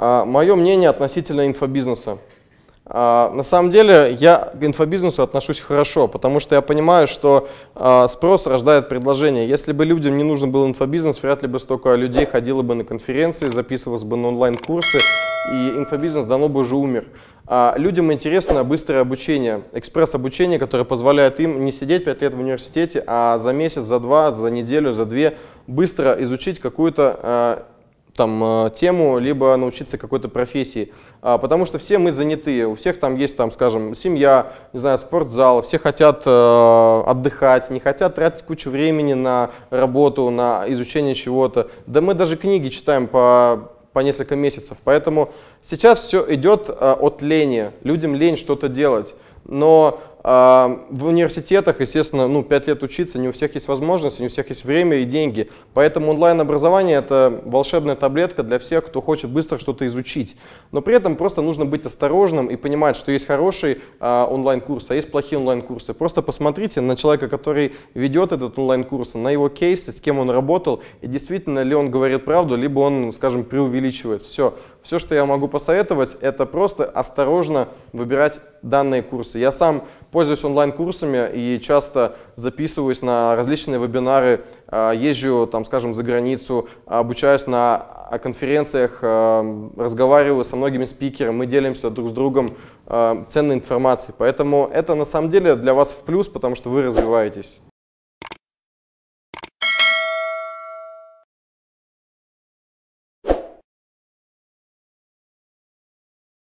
Мое мнение относительно инфобизнеса. На самом деле я к инфобизнесу отношусь хорошо, потому что я понимаю, что спрос рождает предложение. Если бы людям не нужен был инфобизнес, вряд ли бы столько людей ходило бы на конференции, записывалось бы на онлайн-курсы, и инфобизнес давно бы уже умер. Людям интересно быстрое обучение, экспресс-обучение, которое позволяет им не сидеть 5 лет в университете, а за месяц, за два, за неделю, за две быстро изучить какую-то тему, либо научиться какой-то профессии. Потому что все мы занятые, у всех там есть, скажем, семья, не знаю, спортзал, все хотят отдыхать, не хотят тратить кучу времени на работу, на изучение чего-то. Да мы даже книги читаем по несколько месяцев, поэтому сейчас все идет от лени, людям лень что-то делать. Но в университетах, естественно, 5 лет учиться, не у всех есть возможность, не у всех есть время и деньги. Поэтому онлайн-образование – это волшебная таблетка для всех, кто хочет быстро что-то изучить. Но при этом просто нужно быть осторожным и понимать, что есть хорошие онлайн-курсы, а есть плохие онлайн-курсы. Просто посмотрите на человека, который ведет этот онлайн-курс, на его кейсы, с кем он работал, и действительно ли он говорит правду, либо он, скажем, преувеличивает. Все, что я могу посоветовать, это просто осторожно выбирать данные курсы. Я сам пользуюсь онлайн-курсами и часто записываюсь на различные вебинары, езжу, скажем, за границу, обучаюсь на конференциях, разговариваю со многими спикерами, мы делимся друг с другом ценной информацией. Поэтому это на самом деле для вас в плюс, потому что вы развиваетесь.